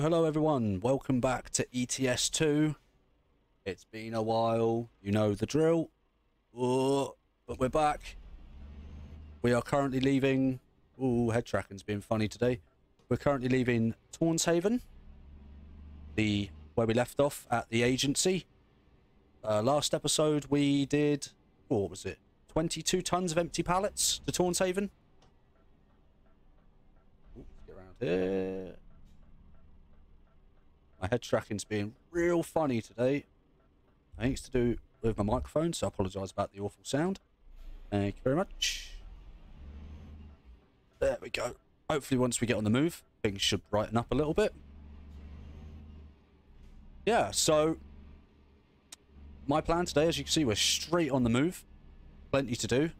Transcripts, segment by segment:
Hello everyone, welcome back to ETS 2. It's been a while, you know the drill. But we're back. We are currently leaving... Ooh, head tracking's been funny today. We're currently leaving Tórshavn, where we left off at the agency. Last episode we did... What was it? 22 tons of empty pallets to Tórshavn. Ooh, let's get around here. My head tracking's being real funny today. I think it's to do with my microphone, so I apologise about the awful sound. Thank you very much. There we go. Hopefully once we get on the move, things should brighten up a little bit. Yeah, so my plan today, as you can see, we're straight on the move. Plenty to do.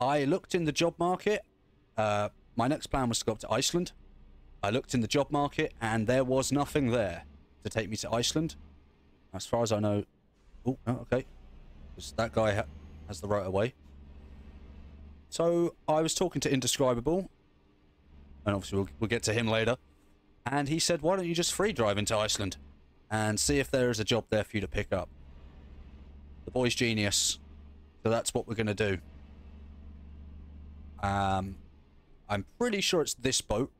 I looked in the job market. My next plan was to go up to Iceland. I looked in the job market and there was nothing there to take me to Iceland. As far as I know... Ooh, oh, okay. Because that guy has the right of way. So I was talking to Indescribable. And obviously we'll get to him later. And he said, why don't you just free drive into Iceland and see if there is a job there for you to pick up. The boy's genius. So that's what we're going to do. I'm pretty sure it's this boat.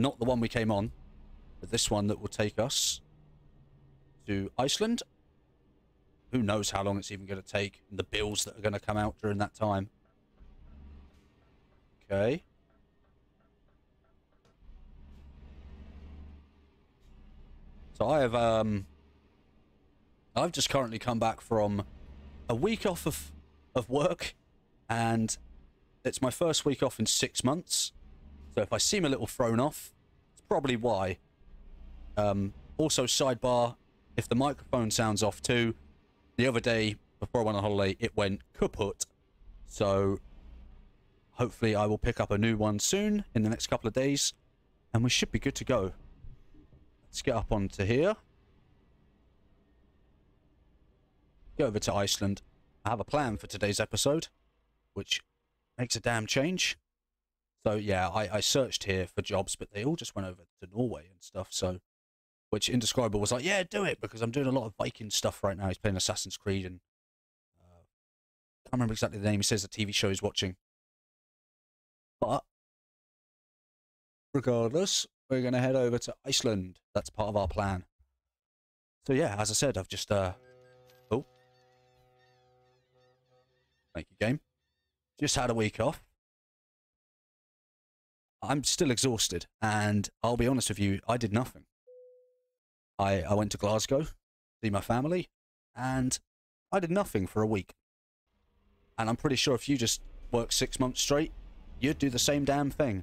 Not the one we came on, but this one that will take us to Iceland. Who knows how long it's even going to take and the bills that are going to come out during that time. Okay. So I have, I've just currently come back from a week off of work, and it's my first week off in 6 months. So if I seem a little thrown off, it's probably why. Also, sidebar, if the microphone sounds off too, the other day, before I went on holiday, it went kaput. So hopefully I will pick up a new one soon, in the next couple of days, and we should be good to go. Let's get up onto here. Go over to Iceland. I have a plan for today's episode, which makes a damn change. So yeah, I searched here for jobs, but they all just went over to Norway and stuff. So, which Indescribable was like, yeah, do it, because I'm doing a lot of Viking stuff right now. He's playing Assassin's Creed and I can't remember exactly the name. He says the TV show he's watching. But regardless, we're going to head over to Iceland. That's part of our plan. So yeah, as I said, I've just, oh, thank you, game. Just had a week off. I'm still exhausted, and I'll be honest with you, I did nothing. I went to Glasgow, see my family, and I did nothing for a week. And I'm pretty sure if you just work 6 months straight, you'd do the same damn thing.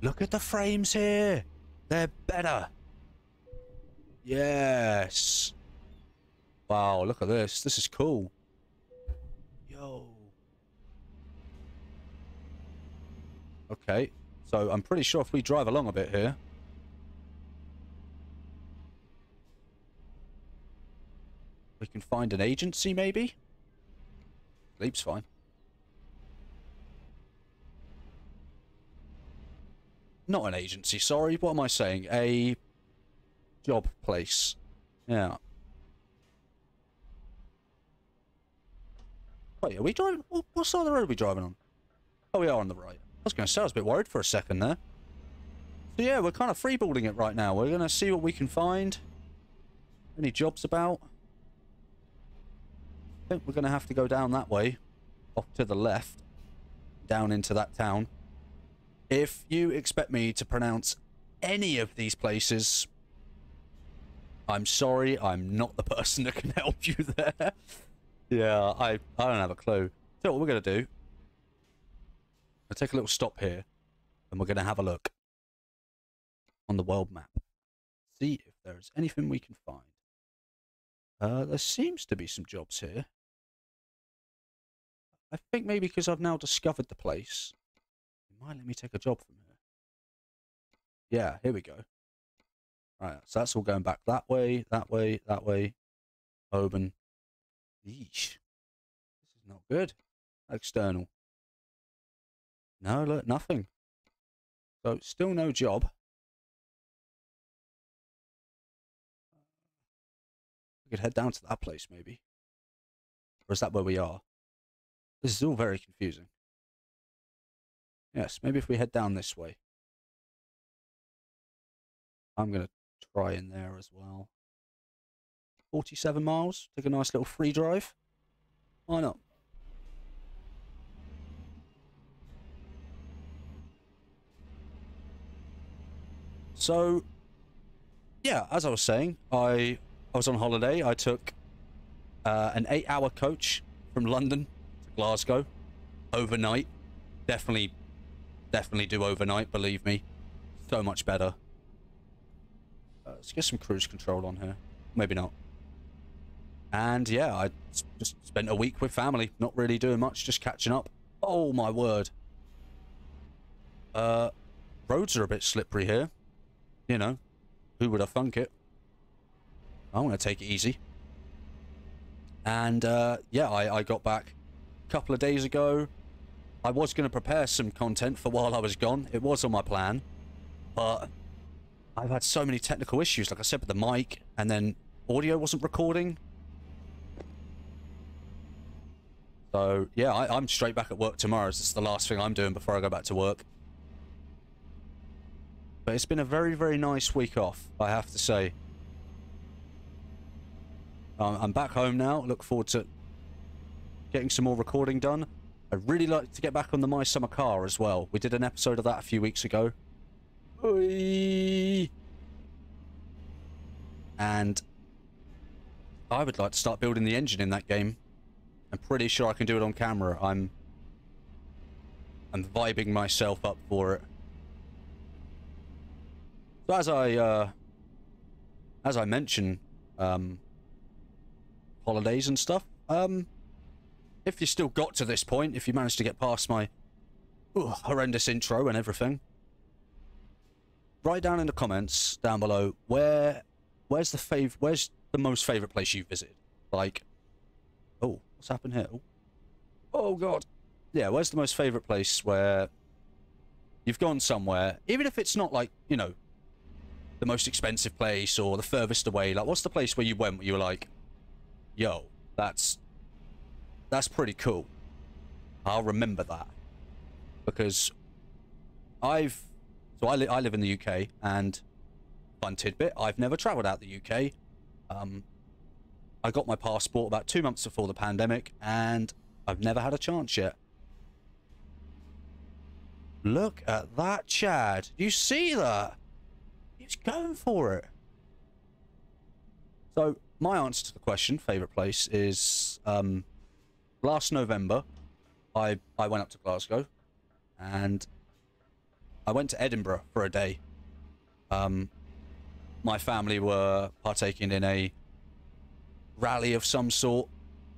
Look at the frames here! They're better! Yes! Wow, look at this. This is cool. Yo. Okay. So I'm pretty sure if we drive along a bit here. We can find an agency maybe? Leap's fine. Not an agency, sorry. What am I saying? A job place. Yeah. Wait, are we driving? What side of the road are we driving on? Oh, we are on the right. I was going to say, I was a bit worried for a second there. So yeah, we're kind of freeballing it right now. We're going to see what we can find. Any jobs about? I think we're going to have to go down that way. Off to the left. Down into that town. If you expect me to pronounce any of these places, I'm sorry, I'm not the person that can help you there. Yeah, I don't have a clue. So what we're going to do... I'll take a little stop here, and we're going to have a look on the world map. See if there is anything we can find. There seems to be some jobs here. I think maybe because I've now discovered the place, it might let me take a job from here. Yeah, here we go. Alright, so that's all going back that way, that way, that way. Open. Yeesh. This is not good. External. No, look, nothing. So, still no job. We could head down to that place, maybe. Or is that where we are? This is all very confusing. Yes, maybe if we head down this way. I'm going to try in there as well. 47 miles. Take a nice little free drive. Why not? So, yeah, as I was saying, I was on holiday. I took an 8-hour coach from London to Glasgow overnight. Definitely do overnight, believe me. So much better. Let's get some cruise control on here. Maybe not. And yeah, I just spent a week with family. Not really doing much, just catching up. Oh my word. Roads are a bit slippery here. You know, who would have thunk it? I'm going to take it easy. And yeah, I got back a couple of days ago. I was going to prepare some content for while I was gone. It was on my plan. But I've had so many technical issues, like I said, with the mic. And then audio wasn't recording. So, yeah, I'm straight back at work tomorrow. This is the last thing I'm doing before I go back to work. But it's been a very, very nice week off, I have to say. I'm back home now. Look forward to getting some more recording done. I'd really like to get back on the My Summer Car as well. We did an episode of that a few weeks ago. Oi! And I would like to start building the engine in that game. I'm pretty sure I can do it on camera. I'm vibing myself up for it. So as I mentioned, holidays and stuff. If you still got to this point, if you managed to get past my horrendous intro and everything, write down in the comments down below where's the most favorite place you visited. Like, oh. What's happened here? Oh god. Yeah, where's the most favourite place where you've gone somewhere? Even if it's not like, you know, the most expensive place or the furthest away, like what's the place where you went where you were like, yo, that's pretty cool. I'll remember that. Because I live in the UK, and fun tidbit, I've never travelled out the UK. I got my passport about 2 months before the pandemic, and I've never had a chance yet. Look at that, Chad. You see that? He's going for it. So, my answer to the question, favourite place, is last November, I went up to Glasgow, and I went to Edinburgh for a day. My family were partaking in a rally of some sort,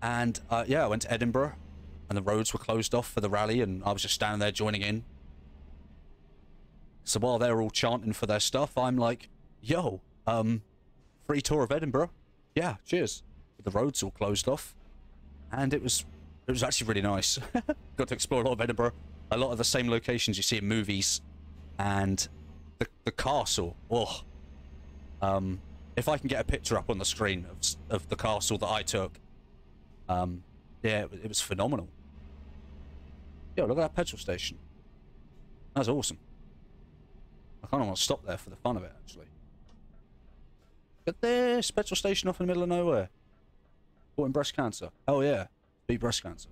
and yeah, I went to Edinburgh and the roads were closed off for the rally, and I was just standing there joining in. So while they're all chanting for their stuff, I'm like, yo, free tour of Edinburgh, yeah, cheers. The roads all closed off, and it was actually really nice. Got to explore a lot of Edinburgh, a lot of the same locations you see in movies, and the castle. Oh, if I can get a picture up on the screen of the castle that I took, yeah, it was phenomenal. Yo, look at that petrol station. That's awesome. I kind of want to stop there for the fun of it, actually. Look at this petrol station off in the middle of nowhere. Caught in breast cancer. Oh yeah, beat breast cancer.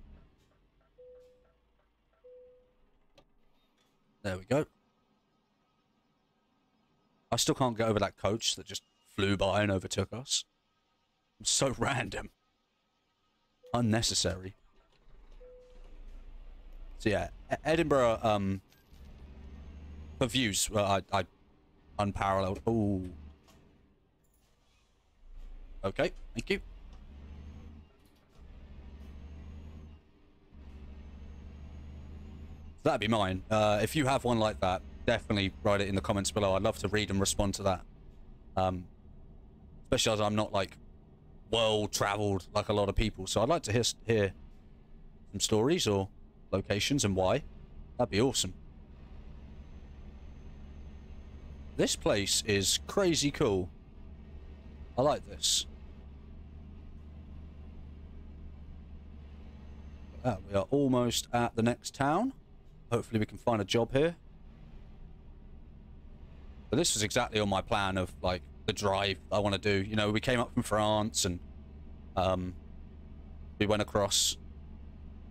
There we go. I still can't get over that coach that just flew by and overtook us. So random. Unnecessary. So yeah, Edinburgh, for views, I unparalleled. Ooh. Okay, thank you. That'd be mine. If you have one like that, definitely write it in the comments below. I'd love to read and respond to that. Especially as I'm not like well traveled like a lot of people, so I'd like to hear some stories or locations and why. That'd be awesome. This place is crazy cool. I like this. We are almost at the next town. Hopefully we can find a job here. But this was exactly on my plan of like the drive I want to do. You know, we came up from France and we went across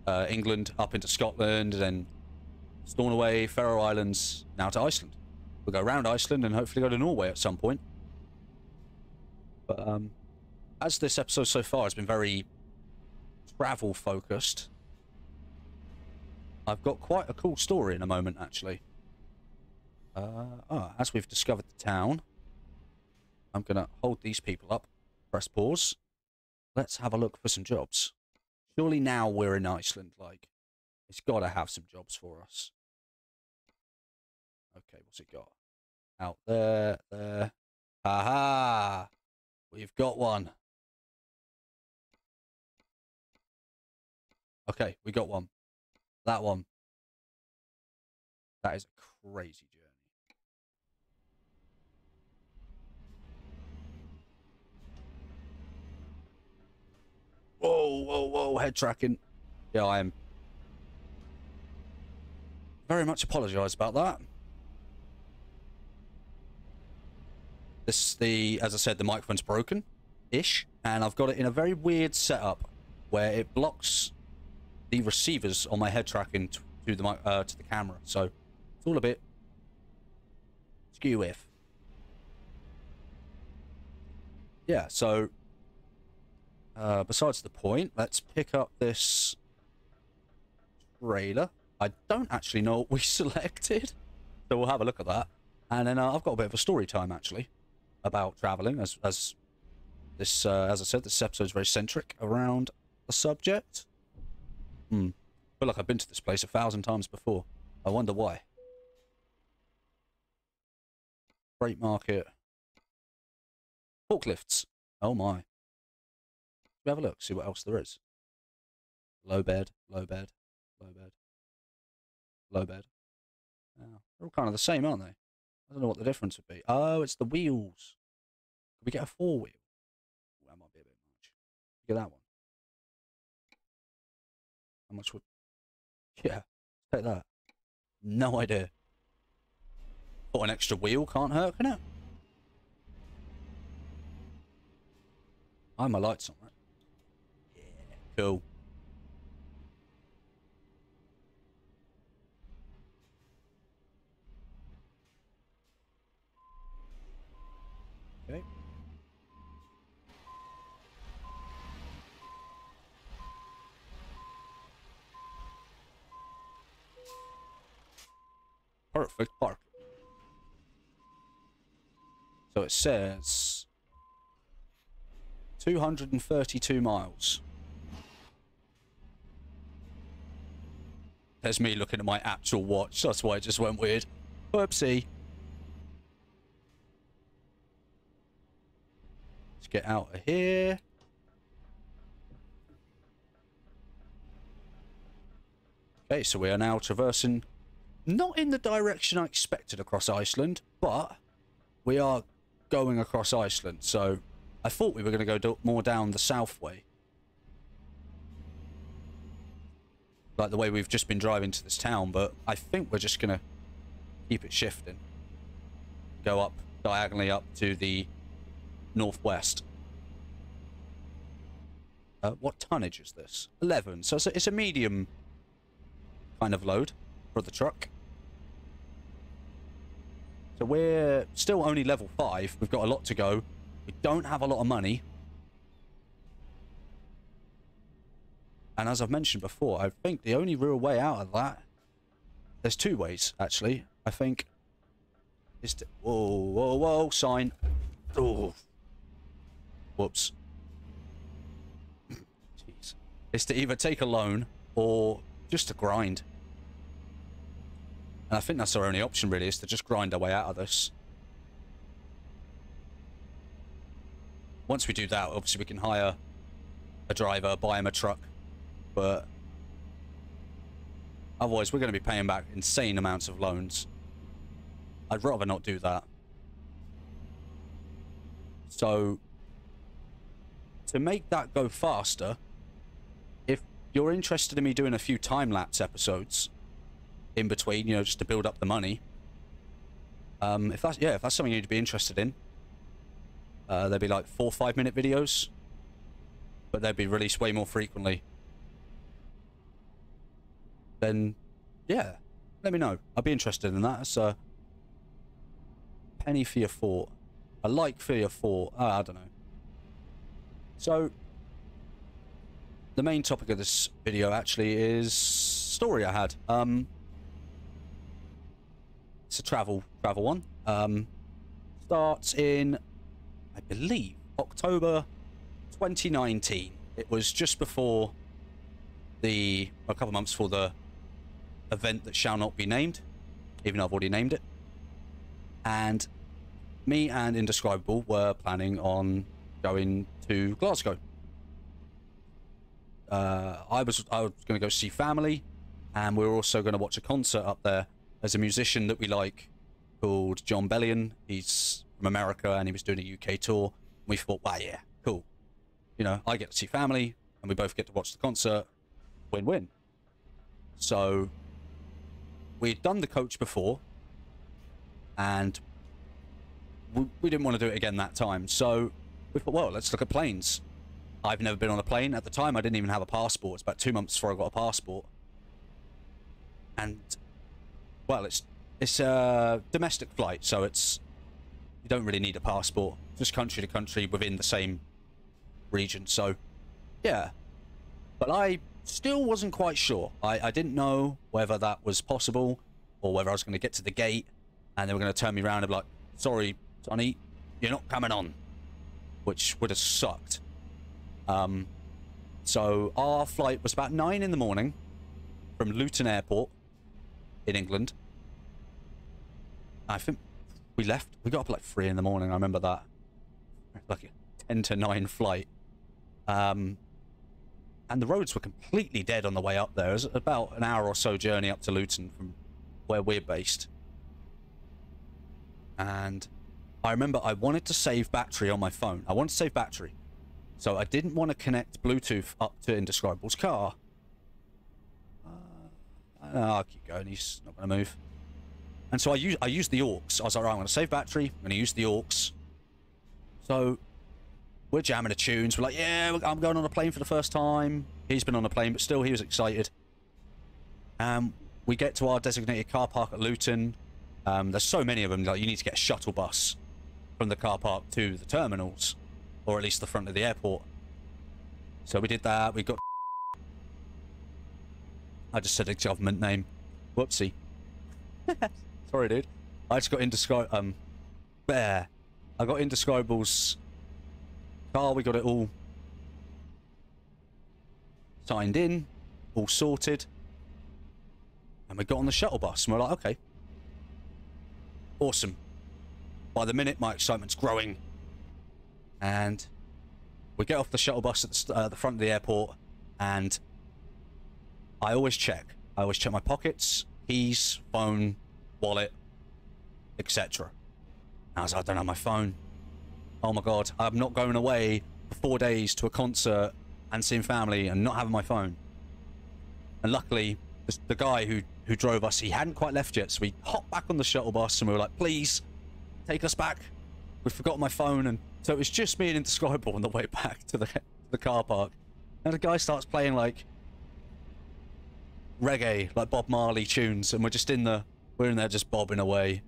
England up into Scotland, and then Stornoway, Faroe Islands, now to Iceland. We'll go around Iceland and hopefully go to Norway at some point. But as this episode so far has been very travel focused, I've got quite a cool story in a moment actually. As we've discovered the town, I'm gonna hold these people up, press pause. Let's have a look for some jobs. Surely now we're in Iceland, like, it's gotta have some jobs for us. Okay, what's it got? Out there, there. Aha! We've got one. Okay, we got one. That one. That is a crazy journey. Whoa, whoa, whoa, head tracking. Yeah, I am. Very much apologise about that. This, as I said, the microphone's broken-ish, and I've got it in a very weird setup where it blocks the receivers on my head tracking to the camera, so it's all a bit skew-if. Yeah, so besides the point, let's pick up this trailer. I don't actually know what we selected, so we'll have a look at that. And then I've got a bit of a story time actually about traveling, as I said, this episode is very centric around the subject. I feel like I've been to this place 1,000 times before. I wonder why. Freight market. Forklifts. Oh my. We have a look, see what else there is. Low bed, low bed, low bed, low bed. Oh, they're all kind of the same, aren't they? I don't know what the difference would be. Oh, it's the wheels. Could we get a four-wheel? Oh, that might be a bit much. Get that one. How much would... Yeah, take that. No idea. But an extra wheel can't hurt, can it? Oh, my light's on, right? Yeah, cool. Perfect park. So it says 232 miles. There's me looking at my actual watch. That's why it just went weird. Whoopsie. Let's get out of here. Okay, so we are now traversing... Not in the direction I expected across Iceland, but we are going across Iceland, so I thought we were going to go more down the south way. Like the way we've just been driving to this town, but I think we're just going to keep it shifting. Go up, diagonally up to the northwest. What tonnage is this? 11, so it's a medium kind of load for the truck. So we're still only level 5. We've got a lot to go. We don't have a lot of money. And as I've mentioned before, I think the only real way out of that... There's two ways, actually. I think... is to... Whoa, whoa, whoa, sign. Oh. Whoops. Jeez. It's to either take a loan or just to grind. And I think that's our only option, really, is to just grind our way out of this. Once we do that, obviously we can hire a driver, buy him a truck, but otherwise we're going to be paying back insane amounts of loans. I'd rather not do that. So, to make that go faster, if you're interested in me doing a few time-lapse episodes in between, you know, just to build up the money. If that's something you'd be interested in. They'd be like 4 or 5 minute videos, but they'd be released way more frequently. Then, yeah, let me know. I'd be interested in that. It's a penny for your thought. I like for your thought. I don't know. So, the main topic of this video actually is story I had. It's a travel one. Starts in, I believe, October 2019. It was just before the, a couple of months before the event that shall not be named, even though I've already named it. And me and Indescribable were planning on going to Glasgow. I was going to go see family, and we were also going to watch a concert up there. There's a musician that we like called Jon Bellion. He's from America, and he was doing a UK tour. We thought, wow, yeah, cool. You know, I get to see family, and we both get to watch the concert. Win-win. So we'd done the coach before, and we didn't want to do it again that time. So we thought, well, let's look at planes. I've never been on a plane. At the time, I didn't even have a passport. It's about 2 months before I got a passport. And, well, it's a domestic flight, so it's, you don't really need a passport. It's just country to country within the same region. So, yeah. But I still wasn't quite sure. I didn't know whether that was possible or whether I was going to get to the gate and they were going to turn me around and be like, sorry, Sonny, you're not coming on, which would have sucked. So our flight was about 9 in the morning from Luton Airport in England. I think we left, we got up like 3 in the morning. I remember that, like a 10 to 9 flight. And the roads were completely dead on the way up there. It was about an hour or so journey up to Luton from where we're based. And I remember I wanted to save battery on my phone. I wanted to save battery. So I didn't want to connect Bluetooth up to Indescribable's car. I'll keep going. He's not going to move. And so I used the aux. I was like, right, I'm going to save battery. I'm going to use the aux. So we're jamming the tunes. We're like, yeah, I'm going on a plane for the first time. He's been on a plane, but still he was excited. We get to our designated car park at Luton. There's so many of them. Like, you need to get a shuttle bus from the car park to the terminals, or at least the front of the airport. So we did that. We got, I just said a government name. Whoopsie. Sorry, dude. I just got Indescribable. I got Indescribable's car. We got it all signed in, all sorted, and we got on the shuttle bus. And we're like, okay, awesome. By the minute, my excitement's growing. And we get off the shuttle bus at the front of the airport, and I always check. I always check my pockets, keys, phone, wallet, etc. I was like, I don't have my phone. Oh my God, I'm not going away for 4 days to a concert and seeing family and not having my phone. And luckily, the guy who drove us, he hadn't quite left yet, so we hopped back on the shuttle bus and we were like, please, take us back. We've forgotten my phone. And so it was just me and Indescribable on the way back to the car park. And the guy starts playing like reggae, like Bob Marley tunes, and we're in there just bobbing away.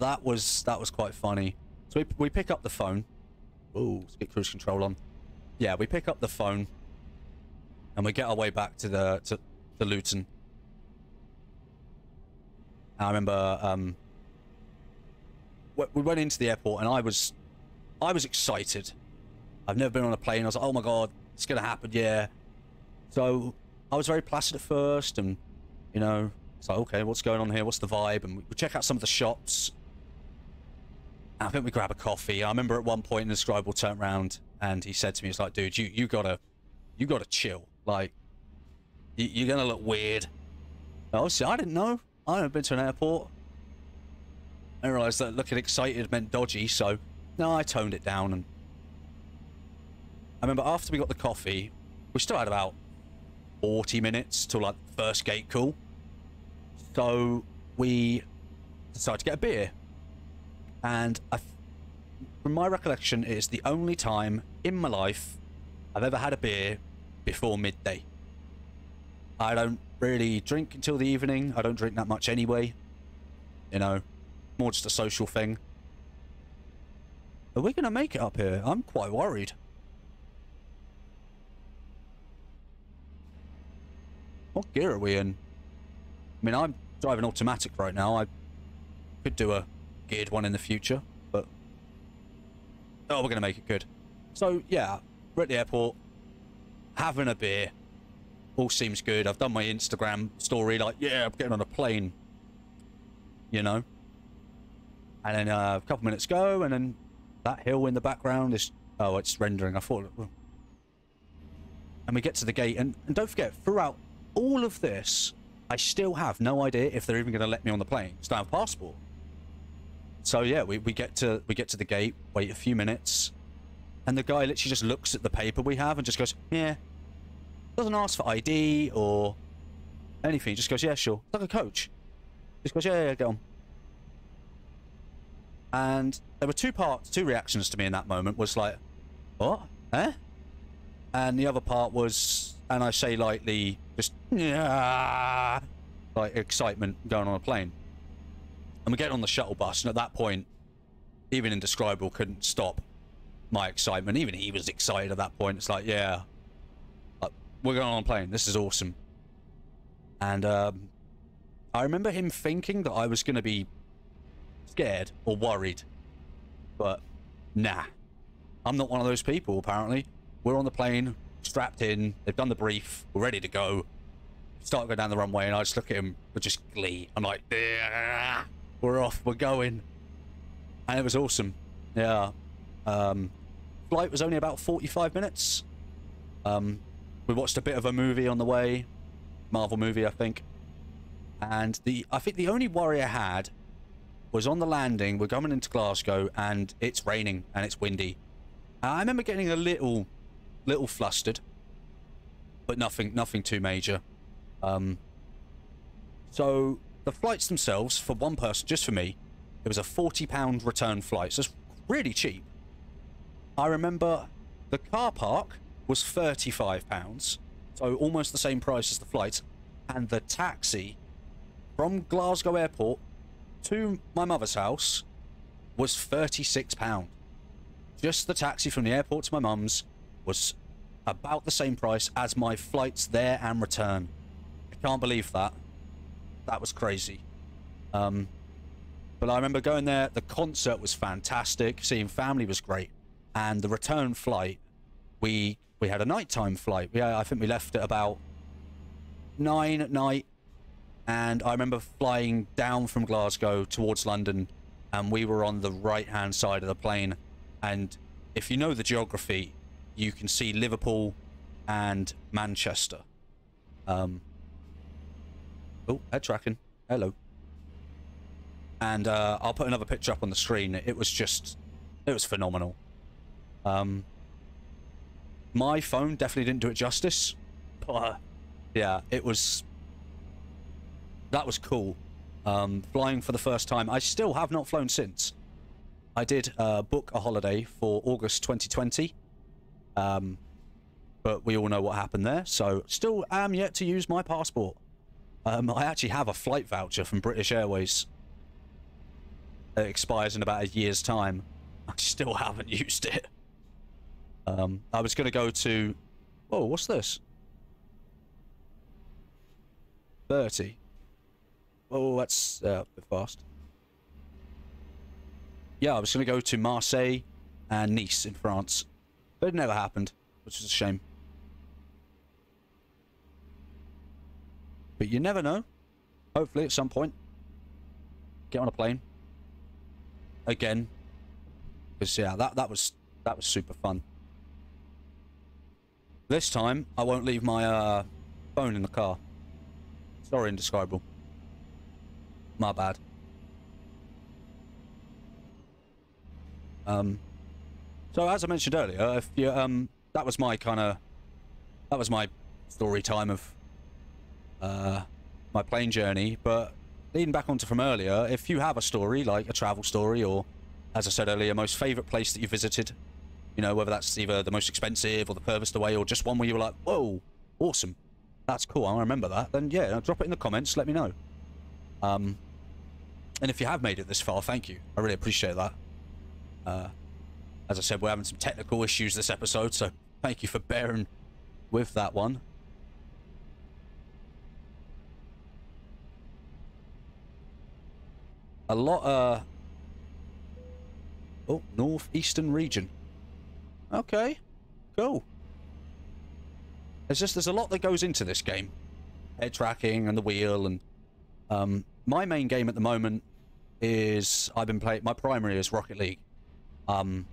That was quite funny. So we pick up the phone. Ooh, let's get cruise control on. Yeah, we pick up the phone and we get our way back to the Luton. I remember we went into the airport, and I was excited. I've never been on a plane. I was like, oh my God, it's going to happen, yeah. So I was very placid at first, and, you know, it's like, okay, what's going on here? What's the vibe? And we check out some of the shops. And I think we grab a coffee. I remember at one point, Indescribable turned around, and he said to me, he's like, dude, you gotta chill. Like, you're going to look weird. And obviously, I didn't know. I haven't been to an airport. I realised that looking excited meant dodgy, so no, I toned it down. And I remember after we got the coffee, we still had about 40 minutes till like the first gate call. So we decided to get a beer. And from my recollection, it is the only time in my life I've ever had a beer before midday. I don't really drink until the evening. I don't drink that much anyway. You know, more just a social thing. Are we going to make it up here? I'm quite worried. What gear are we in? I mean, I'm driving automatic right now. I could do a geared one in the future, but... oh, we're going to make it good. So, yeah, we're at the airport, having a beer. All seems good. I've done my Instagram story, like, yeah, I'm getting on a plane. You know? And then a couple minutes go, and then that hill in the background is... oh, it's rendering. I thought... and we get to the gate, and don't forget, throughout all of this, I still have no idea if they're even going to let me on the plane. I still have a passport. So yeah, we get to the gate, wait a few minutes, and the guy literally just looks at the paper we have and just goes, yeah. Doesn't ask for ID or anything. Just goes, yeah, sure. It's like a coach. Just goes, yeah, get on. And there were two reactions to me in that moment. Was like, what? Eh? And the other part was, and I say lightly, just, yeah, like excitement going on a plane. And we get on the shuttle bus, and at that point, even Indescribable couldn't stop my excitement. Even he was excited at that point. It's like, yeah, like, we're going on a plane. This is awesome. And I remember him thinking that I was going to be scared or worried. But nah, I'm not one of those people, apparently. We're on the plane, strapped in. They've done the brief. We're ready to go. Start going down the runway, and I just look at him with just glee. I'm like, yeah, we're off. We're going. And it was awesome. Yeah. Flight was only about 45 minutes. We watched a bit of a movie on the way. Marvel movie, I think. And I think the only worry I had was on the landing. We're coming into Glasgow, and it's raining, and it's windy. I remember getting a little flustered, but nothing too major. So the flights themselves, for one person, just for me, it was a £40 return flight, so it's really cheap. I remember the car park was £35, so almost the same price as the flight, and the taxi from Glasgow Airport to my mother's house was £36. Just the taxi from the airport to my mum's was about the same price as my flights there and return. I can't believe that. That was crazy. But I remember going there. The concert was fantastic. Seeing family was great. And the return flight, we had a nighttime flight. Yeah, I think we left at about 9 at night. And I remember flying down from Glasgow towards London, and we were on the right-hand side of the plane. And if you know the geography, you can see Liverpool and Manchester. Oh, head tracking. Hello. And I'll put another picture up on the screen. It was phenomenal. My phone definitely didn't do it justice. But yeah, that was cool. Flying for the first time. I still have not flown since. I did book a holiday for August 2020, but we all know what happened there, so still am yet to use my passport. I actually have a flight voucher from British Airways. It expires in about a year's time. I still haven't used it. I was going to go to... oh, what's this? 30. Oh, that's a bit fast. Yeah, I was going to go to Marseille and Nice in France, but it never happened, which is a shame. But you never know. Hopefully at some point, get on a plane again. Because yeah, that was super fun. This time, I won't leave my phone in the car. Sorry, Indescribable. My bad. So as I mentioned earlier, if you that was my kind of, that was my story time of my plane journey. But leading back onto from earlier, if you have a story, like a travel story, or as I said earlier, most favourite place that you visited, you know, whether that's either the most expensive or the furthest away, or just one where you were like, whoa, awesome, that's cool, I remember that, then yeah, drop it in the comments, let me know. And if you have made it this far, thank you, I really appreciate that. As I said, we're having some technical issues this episode, so thank you for bearing with that one. A lot of... oh, northeastern region. Okay, cool. It's just, there's a lot that goes into this game. Head tracking and the wheel, and my main game at the moment is, I've been playing, my primary is Rocket League. Me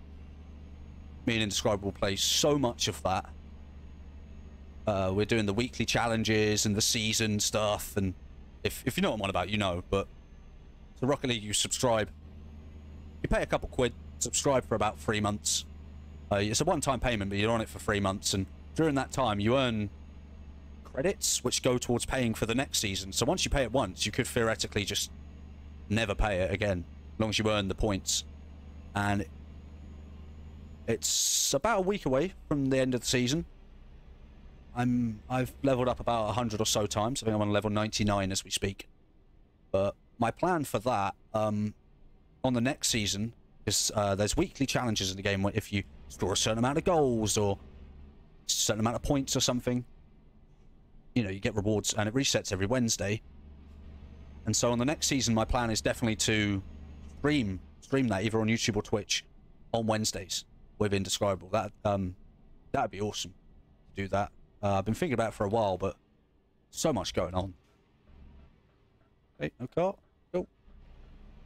and Indescribable play so much of that. We're doing the weekly challenges and the season stuff, and if you know what I'm on about, you know, but so Rocket League, you subscribe. You pay a couple quid, subscribe for about 3 months. It's a one-time payment, but you're on it for 3 months, and during that time, you earn credits, which go towards paying for the next season. So once you pay it once, you could theoretically just never pay it again, as long as you earn the points. And it's about a week away from the end of the season. I've leveled up about 100 or so times. I think I'm on level 99 as we speak. But my plan for that, on the next season, is there's weekly challenges in the game. If you score a certain amount of goals or a certain amount of points or something, you know, you get rewards, and it resets every Wednesday. And so on the next season, my plan is definitely to stream that either on YouTube or Twitch on Wednesdays with Indescribable. That that'd be awesome to do that. I've been thinking about it for a while, but so much going on. Hey, no car. Cool.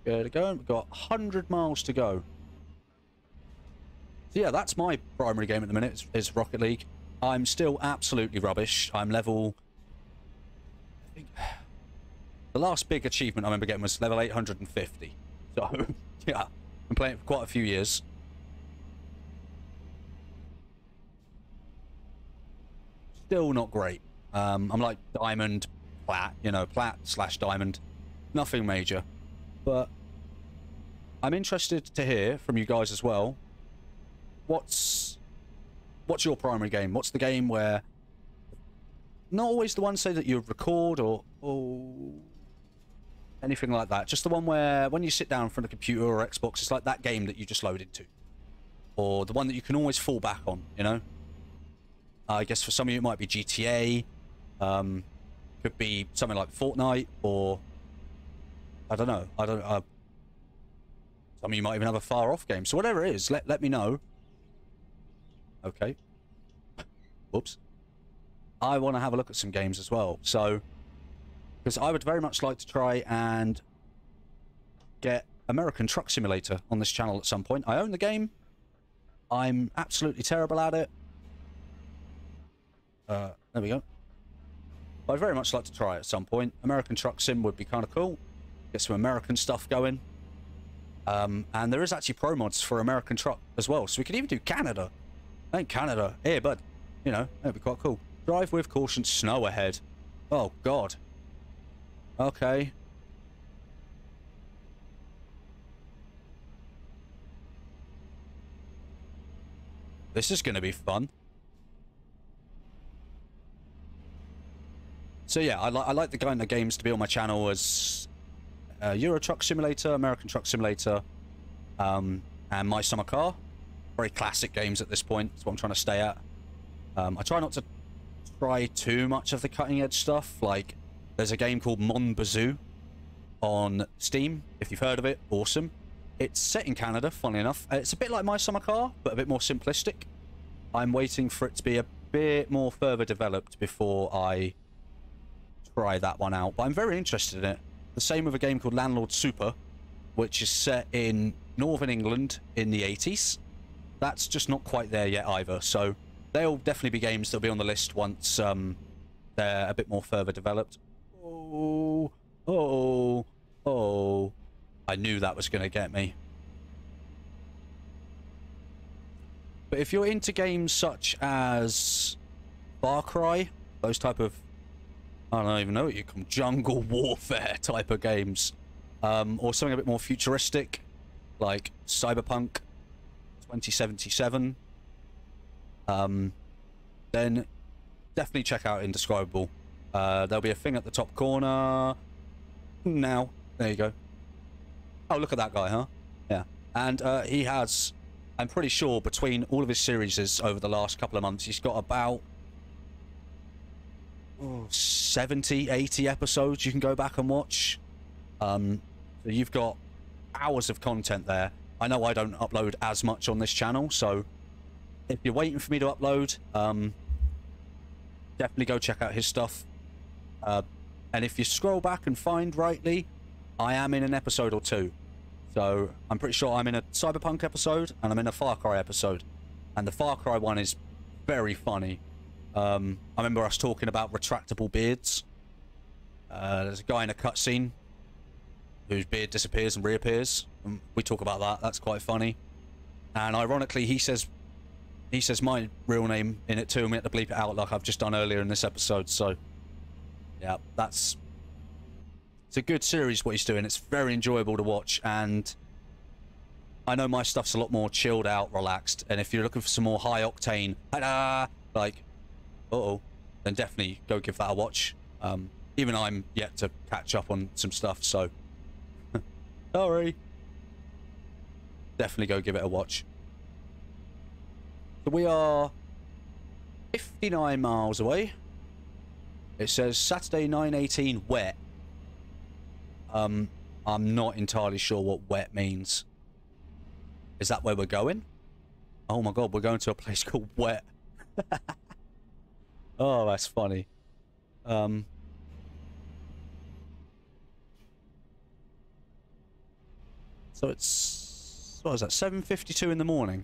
Good to go. We've got 100 miles to go. So yeah, that's my primary game at the minute, is Rocket League. I'm still absolutely rubbish. I'm level... I think the last big achievement I remember getting was level 850. So, yeah, I've been playing it for quite a few years. Still not great. I'm like diamond... plat, you know, plat/diamond, nothing major. But I'm interested to hear from you guys as well. What's your primary game? What's the game where, not always the one say that you record or anything like that, just the one where when you sit down in front of a computer or Xbox, it's like that game that you just load into, or the one that you can always fall back on, you know. I guess for some of you it might be GTA. Could be something like Fortnite, or I don't know. Some of you might even have a far off game. So whatever it is, let me know. Okay. Whoops. I want to have a look at some games as well. So, because I would very much like to try and get American Truck Simulator on this channel at some point. I own the game. I'm absolutely terrible at it. There we go. I'd very much like to try it at some point. American Truck Sim would be kind of cool. Get some American stuff going. And there is actually Pro Mods for American Truck as well. So we could even do Canada. I think Canada. Hey, bud. You know, that'd be quite cool. Drive with caution, snow ahead. Oh, God. Okay. This is going to be fun. So yeah, I like the kind of games to be on my channel as Euro Truck Simulator, American Truck Simulator, and My Summer Car. Very classic games at this point. That's what I'm trying to stay at. I try not to try too much of the cutting edge stuff. Like, there's a game called Mon Bazoo on Steam. If you've heard of it, awesome. It's set in Canada, funnily enough. It's a bit like My Summer Car, but a bit more simplistic. I'm waiting for it to be a bit more further developed before I... try that one out, but I'm very interested in it. The same with a game called Landlord Super, which is set in northern England in the 80s. That's just not quite there yet either, so they'll definitely be games that'll be on the list once they're a bit more further developed. Oh, I knew that was gonna get me. But if you're into games such as Far Cry, those type of, I don't even know what you call them, jungle warfare type of games, or something a bit more futuristic, like Cyberpunk 2077, then definitely check out Indescribable. There'll be a thing at the top corner now. There you go. Oh, look at that guy, huh? Yeah. And he has, I'm pretty sure, between all of his series over the last couple of months, he's got about 70, 80 episodes you can go back and watch. So you've got hours of content there. I know I don't upload as much on this channel, so if you're waiting for me to upload, definitely go check out his stuff. And if you scroll back and find rightly, I am in an episode or two. So I'm pretty sure I'm in a Cyberpunk episode and I'm in a Far Cry episode. And the Far Cry one is very funny. I remember us talking about retractable beards. There's a guy in a cutscene whose beard disappears and reappears. And we talk about that. That's quite funny. And ironically, he says my real name in it too, and we had to bleep it out like I've just done earlier in this episode. So yeah, that's... It's a good series what he's doing. It's very enjoyable to watch, and I know my stuff's a lot more chilled out, relaxed, and if you're looking for some more high octane like then definitely go give that a watch. Even I'm yet to catch up on some stuff, so sorry, definitely go give it a watch. So we are 59 miles away. It says Saturday 9:18 wet. I'm not entirely sure what wet means. Is that where we're going? Oh my god, we're going to a place called Wet. Oh, that's funny. So it's... What is that? 7:52 in the morning.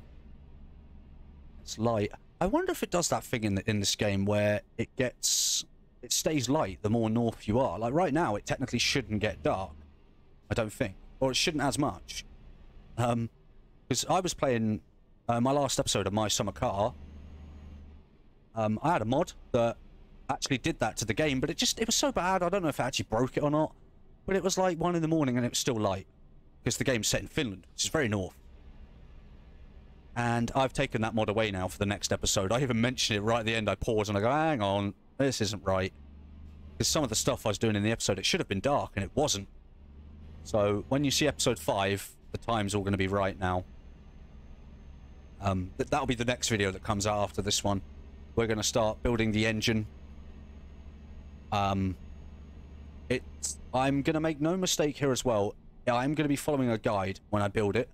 It's light. I wonder if it does that thing in this game where it gets... It stays light the more north you are. Like right now, it technically shouldn't get dark, I don't think, or it shouldn't as much. Because I was playing my last episode of My Summer Car. I had a mod that actually did that to the game, but it was so bad. I don't know if I actually broke it or not, but it was like 1 in the morning and it was still light because the game's set in Finland, which is very north. And I've taken that mod away now for the next episode. I even mentioned it right at the end. I pause and I go, hang on. This isn't right, because some of the stuff I was doing in the episode, it should have been dark and it wasn't. So when you see episode 5, the time's all going to be right now. That'll be the next video that comes out after this one. We're going to start building the engine. I'm going to make no mistake here as well. I'm going to be following a guide when I build it.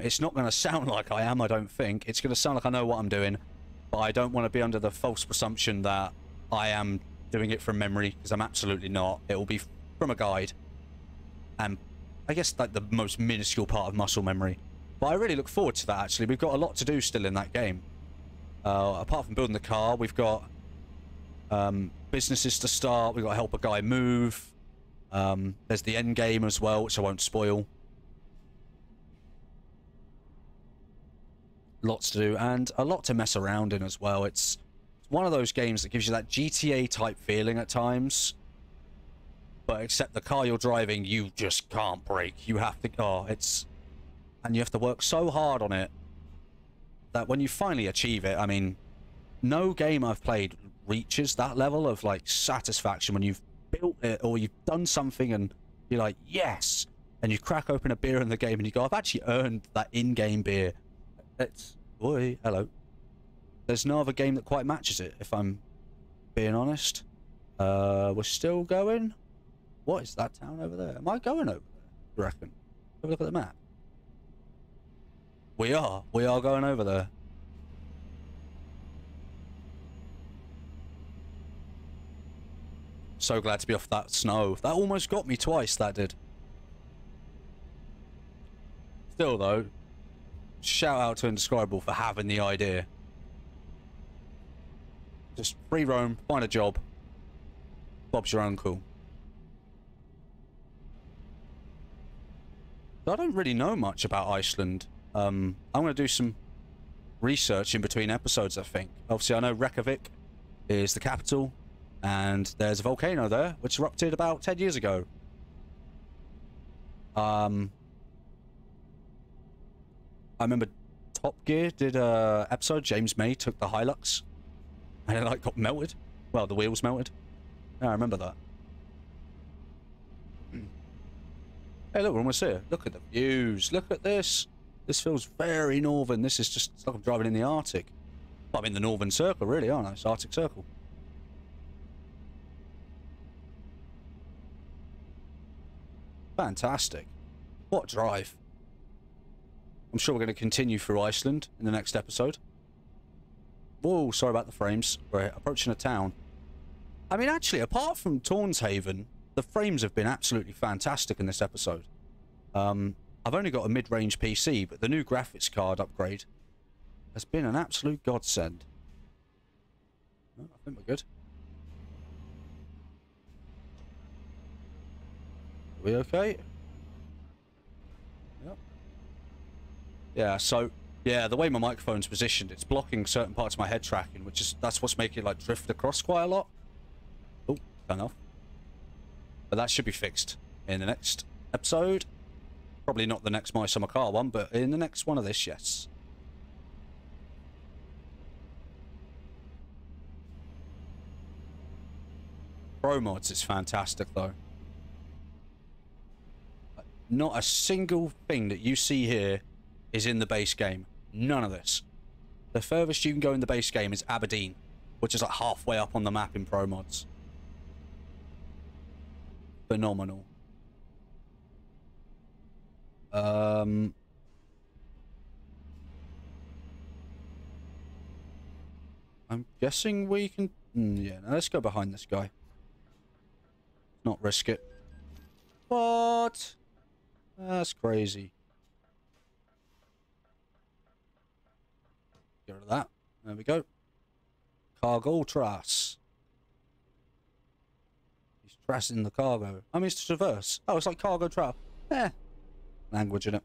It's not going to sound like I am, I don't think. It's going to sound like I know what I'm doing, but I don't want to be under the false presumption that I am doing it from memory, because I'm absolutely not. It will be from a guide, and I guess like the most minuscule part of muscle memory. But I really look forward to that. Actually, we've got a lot to do still in that game. Apart from building the car, we've got businesses to start. We've got to help a guy move. There's the end game as well, which I won't spoil. Lots to do and a lot to mess around in as well. It's one of those games that gives you that GTA type feeling at times, but except the car you're driving, you just can't brake. You have to and you have to work so hard on it that when you finally achieve it, I mean, no game I've played reaches that level of like satisfaction when you've built it or you've done something and you're like, yes, and you crack open a beer in the game and you go, I've actually earned that in-game beer. It's... Oi, hello. There's no other game that quite matches it, if I'm being honest. We're still going. What is that town over there? Am I going over there, I reckon? Have a look at the map. We are going over there. So glad to be off that snow. That almost got me twice, that did. Still though, shout out to Indescribable for having the idea. Just free roam, find a job. Bob's your uncle. I don't really know much about Iceland. I'm going to do some research in between episodes, I think. Obviously, I know Reykjavik is the capital, and there's a volcano there, which erupted about 10 years ago. I remember Top Gear did a episode. James May took the Hilux, and it like got melted. Well, the wheels melted. Yeah, I remember that. Hey, look, we're almost here. Look at the views. Look at this. This feels very northern. This is just, it's like I'm driving in the Arctic. Well, I'm in the northern circle, really, aren't I? It's Arctic Circle. Fantastic. What a drive. I'm sure we're going to continue through Iceland in the next episode. Whoa, sorry about the frames. We're approaching a town. I mean, actually, apart from Tórshavn, the frames have been absolutely fantastic in this episode. I've only got a mid-range PC, but the new graphics card upgrade has been an absolute godsend. Oh, I think we're good. Are we okay? Yep. Yeah, so, yeah, the way my microphone's positioned, it's blocking certain parts of my head tracking, which is, that's what's making it, like, drift across quite a lot. Oh, turn off. But that should be fixed in the next episode. Probably not the next My Summer Car one, but in the next one of this, yes. Pro Mods is fantastic, though. Not a single thing that you see here is in the base game. None of this. The furthest you can go in the base game is Aberdeen, which is like halfway up on the map in Pro Mods. Phenomenal. I'm guessing we can... yeah, no, let's go behind this guy. Not risk it. What? That's crazy. Get rid of that. There we go. Cargo Trass. He's trashing the cargo. I mean, it's to traverse. Oh, it's like cargo trap. Eh. Language in it.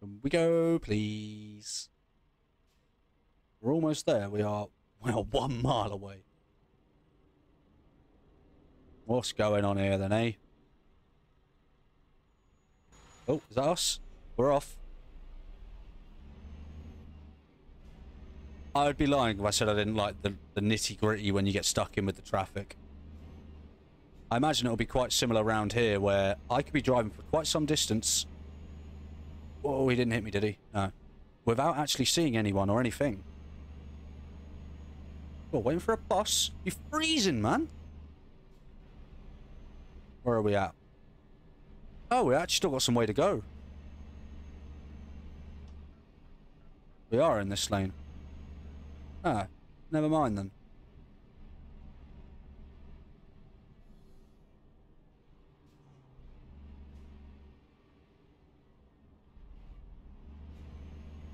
Can we go, please? We're almost there. We are 1 mile away. What's going on here then, eh? Oh, is that us? We're off. I would be lying if I said I didn't like the nitty-gritty when you get stuck in with the traffic. I imagine it'll be quite similar around here, where I could be driving for quite some distance. Whoa, he didn't hit me, did he? No. Without actually seeing anyone or anything. Well, waiting for a bus. You're freezing, man. Where are we at? Oh, we actually still got some way to go. We are in this lane. Ah, never mind then.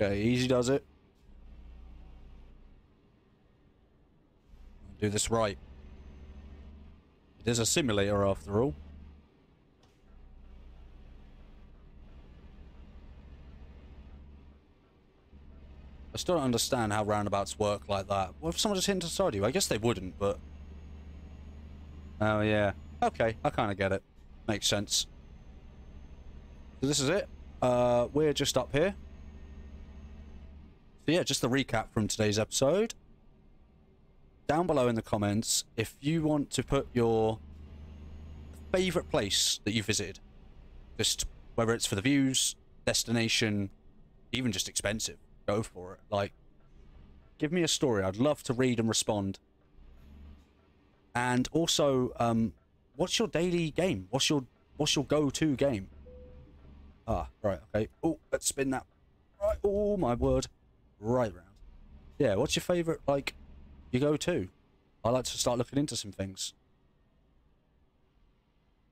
Okay, easy does it. Do this right. It is a simulator after all. I still don't understand how roundabouts work like that. What if someone just hit inside you? I guess they wouldn't, but... Oh, yeah. Okay, I kind of get it. Makes sense. So this is it. We're just up here. So yeah, just the recap from today's episode. Down below in the comments, if you want to put your favourite place that you visited, just whether it's for the views, destination, even just expensive, go for it. Like, give me a story. I'd love to read and respond. And also, what's your daily game? What's your go-to game? Ah, right, okay. Oh, let's spin that. Right, oh my word. Right round. Yeah, what's your favourite, like, you go to? I like to start looking into some things.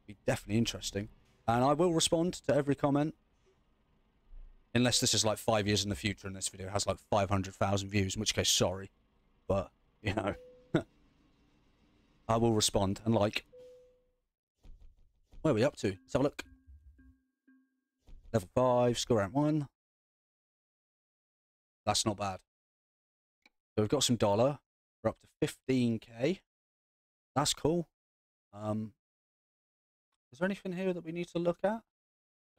Be definitely interesting. And I will respond to every comment. Unless this is like 5 years in the future and this video has like 500,000 views, in which case, sorry. But, you know. I will respond and like. Where are we up to? Let's have a look. Level 5, score rank 1. That's not bad. So we've got some dollar. We're up to 15k. That's cool. Is there anything here that we need to look at?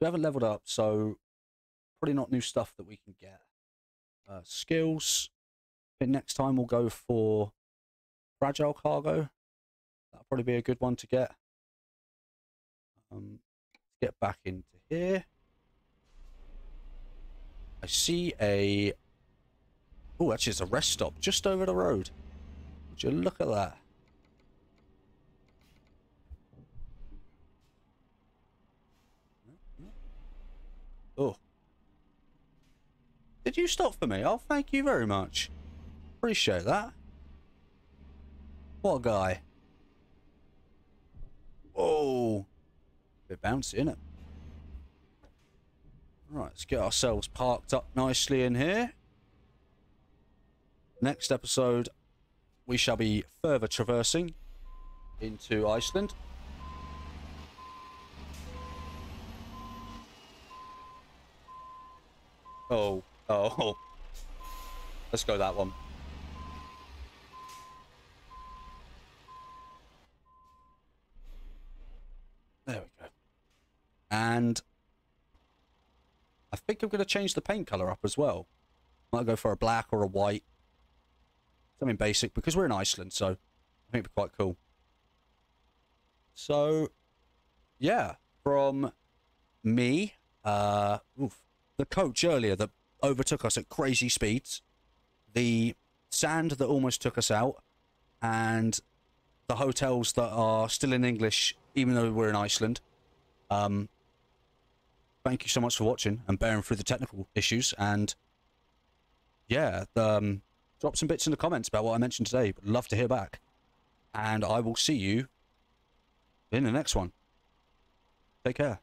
We haven't leveled up, so probably not new stuff that we can get. Skills. I think next time we'll go for fragile cargo. That'll probably be a good one to get. Get back into here. I see a... Oh, actually, it's a rest stop just over the road. Would you look at that? Oh. Did you stop for me? Oh, thank you very much. Appreciate that. What a guy. Oh. Bit bouncy, innit? Right, let's get ourselves parked up nicely in here. Next episode, we shall be further traversing into Iceland. Oh, oh. Let's go that one. There we go. And I think I'm going to change the paint colour up as well. Might go for a black or a white. Something basic, because we're in Iceland, so I think it'd be quite cool. So, yeah. From me, the coach earlier that overtook us at crazy speeds, the sand that almost took us out, and the hotels that are still in English, even though we're in Iceland. Thank you so much for watching and bearing through the technical issues. And, yeah, drop some bits in the comments about what I mentioned today. But love to hear back. And I will see you in the next one. Take care.